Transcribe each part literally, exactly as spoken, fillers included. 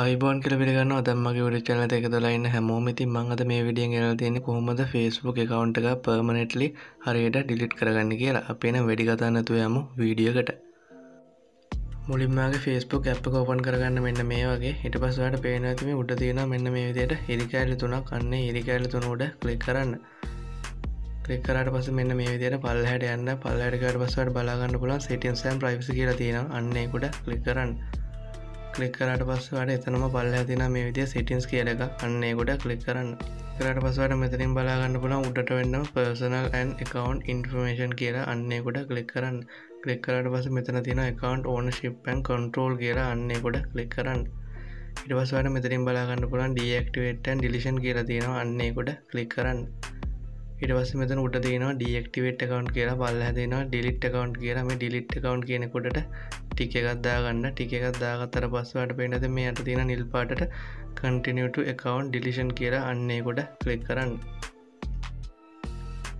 අයිබෝන් කියලා පිළිගන්නවා. දැන් මගේ YouTube channel එකට එකතු වෙලා ඉන්න හැමෝම ඉතින් මම අද මේ වීඩියෝෙන් ගෙනල්ලා තියෙන්නේ කොහොමද Facebook account එක permanently හරියට delete කරගන්නේ කියලා. අපි එන වැඩි කතා නැතුව යමු වීඩියෝ එකට. මුලින්ම ආගේ Facebook app එක open කරගන්න මෙන්න මේ වගේ. ඊට පස්සේ ඔයාලට පේනවා ඇති මේ උඩ තියෙනවා මෙන්න මේ විදිහට ඉරිකැලි තුනක්. අන්න ඒ ඉරිකැලි තුන උඩ click කරන්න. click කරාට පස්සේ මෙන්න මේ විදිහට පල්ලෙහාට යන්න. පල්ලෙහාට ගියාට පස්සේ ඔයාලට බලා ගන්න පුළුවන් settings and privacy කියලා තියෙනවා. අන්න ඒක උඩ click කරන්න. click කරාට පස්සේ වඩ එතනම පල්ලෙහා තියෙන මේ විදිය settings කියලා එකක් අන්න ඒක උඩ click කරන්න. කරාට පස්සේ වඩ මෙතනින් බලා ගන්න පුළුවන් උඩට වෙන්නම personal and account information කියලා අන්න ඒක උඩ click කරන්න. click කරාට පස්සේ මෙතන තියෙන account ownership and control කියලා අන්න ඒක උඩ click කරන්න. ඊට පස්සේ වඩ මෙතනින් බලා ගන්න පුළුවන් deactivate and deletion කියලා තියෙනවා අන්න ඒක උඩ click කරන්න. ඊට පස්සේ මෙතන උඩ තියෙනවා deactivate account කියලා පල්ලෙහා තියෙනවා delete account කියලා. මේ delete account කියන එක උඩට ටික එකක් දාගන්න. ටික එකක් දාගත්තට පස්සේ ඔයාලට පේනද මේ යට තියෙන නිල් පාටට continue to account deletion කියලා අන්න ඒක උඩ click කරන්න.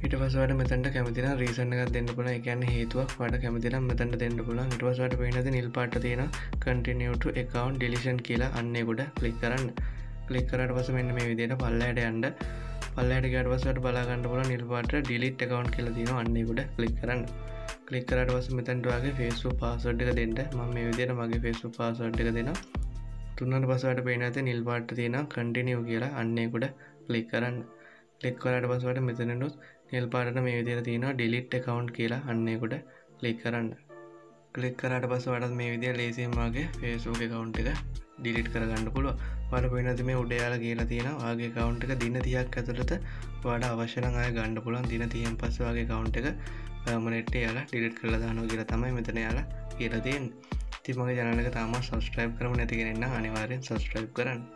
ඊට පස්සේ ඔයාලට මෙතනට කැමති නම් reason එකක් දෙන්න පුළුවන්. ඒ කියන්නේ හේතුවක් ඔයාලට කැමති නම් මෙතනට දෙන්න පුළුවන්. ඊට පස්සේ ඔයාලට පේනද නිල් පාටට තියෙන continue to account deletion කියලා අන්න ඒක උඩ click කරන්න. click කරාට පස්සේ මෙන්න මේ විදිහට පල්ලෙහාට යන්න. පල්ලෙහාට ගියාට පස්සේ ඔයාලට බලා ගන්න පුළුවන් නිල් පාටට delete account කියලා තියෙනවා අන්න ඒක උඩ click කරන්න. click කරාට පස්සේ මෙතනට ඔයාගේ Facebook password එක දෙන්න. මම මේ විදිහට මගේ Facebook password එක දෙනවා. තුන්වෙනි password එක පේන ඇති නිල් පාට තියෙනවා continue කියලා අන්න ඒක උඩ click කරන්න. click කරාට පස්සේ ඔයාලට මෙතනනොත් නිල් පාටට මේ විදිහට තියෙනවා delete account කියලා අන්න ඒක උඩ click කරන්න. click කරාට පස්සේ ඔයාලට මේ විදිහට ලේසියෙන් ඔයාගේ Facebook account එක delete කරගන්න පුළුවන්. ඔයාලට පේන ඇති මේ උඩ යාලා කියලා තියෙනවා ඔයාගේ account එක දින තිහක් ඇතුළත ඔයාලට අවශ්‍ය නම් ආයෙ ගන්න පුළුවන්. දින තිහෙන් පස්සේ ඔයාගේ account එක මනෙට යාලා ඩිලීට් කරලා දානවා කියලා තමයි මෙතන යාලා කියලා තියෙන්නේ. ඉතින් මගේ channel එක තාම subscribe කරමු නැති කෙනෙක් නම් අනිවාර්යෙන් subscribe කරන්න.